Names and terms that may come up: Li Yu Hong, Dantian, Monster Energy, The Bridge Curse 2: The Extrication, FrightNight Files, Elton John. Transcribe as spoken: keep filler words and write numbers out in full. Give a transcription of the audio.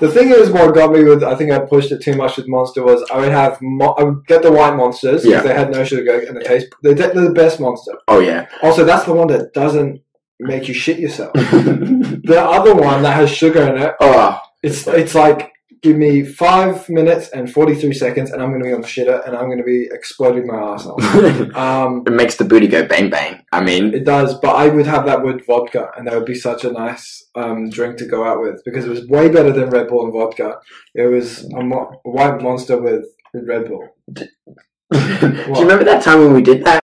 The thing is, what got me with, I think I pushed it too much with Monster was I would have, mo I would get the white Monsters, because yeah. they had no sugar in the yeah. taste. They're, they're the best Monster. Oh, yeah. Also, that's the one that doesn't make you shit yourself. The other one that has sugar in it, oh, it's, it's like, give me five minutes and forty-three seconds and I'm going to be on the shitter and I'm going to be exploding my arsehole. Um, it makes the booty go bang bang. I mean... It does, but I would have that with vodka and that would be such a nice um, drink to go out with because it was way better than Red Bull and vodka. It was a, mo a white Monster with, with Red Bull. Do you remember that time when we did that?